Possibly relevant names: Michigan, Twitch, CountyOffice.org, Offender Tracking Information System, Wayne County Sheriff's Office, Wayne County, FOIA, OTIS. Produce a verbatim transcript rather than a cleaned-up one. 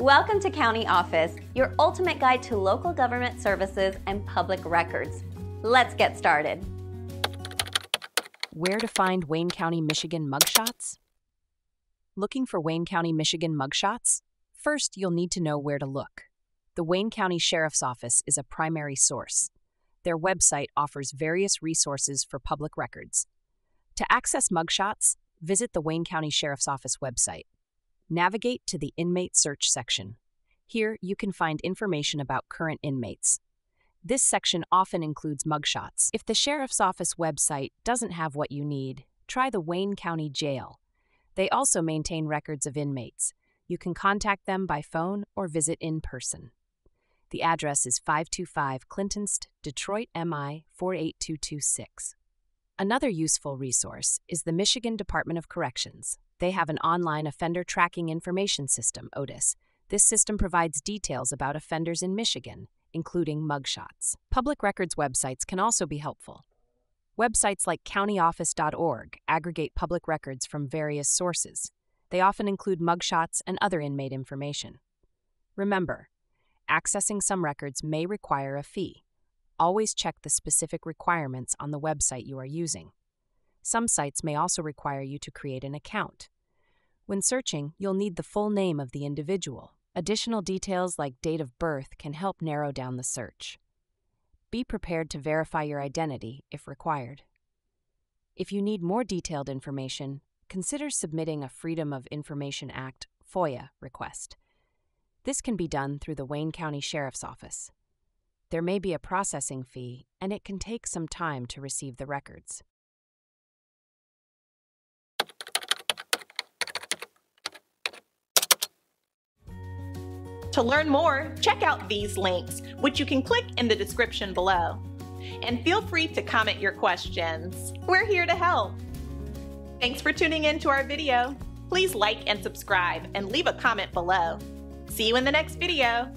Welcome to County Office, your ultimate guide to local government services and public records. Let's get started. Where to find Wayne County, Michigan mugshots? Looking for Wayne County, Michigan mugshots? First, you'll need to know where to look. The Wayne County Sheriff's Office is a primary source. Their website offers various resources for public records. To access mugshots, visit the Wayne County Sheriff's Office website. Navigate to the Inmate Search section. Here, you can find information about current inmates. This section often includes mugshots. If the Sheriff's Office website doesn't have what you need, try the Wayne County Jail. They also maintain records of inmates. You can contact them by phone or visit in person. The address is five two five Clinton Street, Detroit, M I four eight two two six. Another useful resource is the Michigan Department of Corrections. They have an online offender tracking information system, O T I S. This system provides details about offenders in Michigan, including mugshots. Public records websites can also be helpful. Websites like County Office dot org aggregate public records from various sources. They often include mugshots and other inmate information. Remember, accessing some records may require a fee. Always check the specific requirements on the website you are using. Some sites may also require you to create an account. When searching, you'll need the full name of the individual. Additional details like date of birth can help narrow down the search. Be prepared to verify your identity if required. If you need more detailed information, consider submitting a Freedom of Information Act (F O I A) request. This can be done through the Wayne County Sheriff's Office. There may be a processing fee, and it can take some time to receive the records. To learn more, check out these links, which you can click in the description below. And feel free to comment your questions. We're here to help. Thanks for tuning in to our video. Please like and subscribe and leave a comment below. See you in the next video.